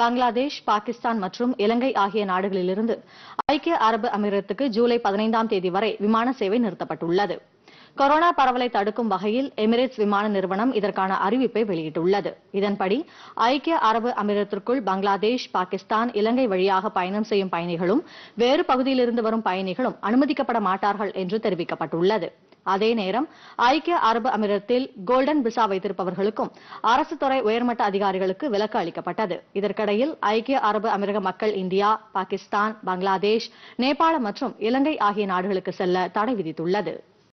பங்களாதேஷ், பாகிஸ்தான் மற்றும் இலங்கை ஆகிய நாடுகளிலிருந்து ஐக்கிய அரபு அமீரத்துக்கு ஜூலை 15ஆம் தேதி வரை விமான சேவை நிறுத்தப்பட்டுள்ளது. கொரோனா பரவலை தடுக்கும் வகையில் எமிரேட்ஸ் விமான நிறுவனம் இதற்கான அறிவிப்பை வெளியிட்டுள்ளது. இதன்படி ஐக்கிய அரபு அமீரத்திற்குள் பங்களாதேஷ், பாகிஸ்தான், இலங்கை வழியாக பயணம் செய்யும் பயணிகளும் வேறு பகுதியிலிருந்து வரும் பயணிகளும் அனுமதிக்கப்பட மாட்டார்கள் என்று தெரிவிக்கப்பட்டுள்ளது. அதே நேரம் ஐக்கிய அரபு அமீரத்தில் கோல்டன் விசா வைத்திருப்பவர்களுக்கும் அரசு துறை உயர்மட்ட அதிகாரிகளுக்கு விலக்கு அளிக்கப்பட்டது. இதற்கிடையில் ஐக்கிய அரபு அமீரக மக்கள் இந்தியா, பாகிஸ்தான், பங்களாதேஷ், நேபாளம் மற்றும் இலங்கை ஆகிய நாடுகளுக்கு செல்ல தடை விதித்துள்ளது.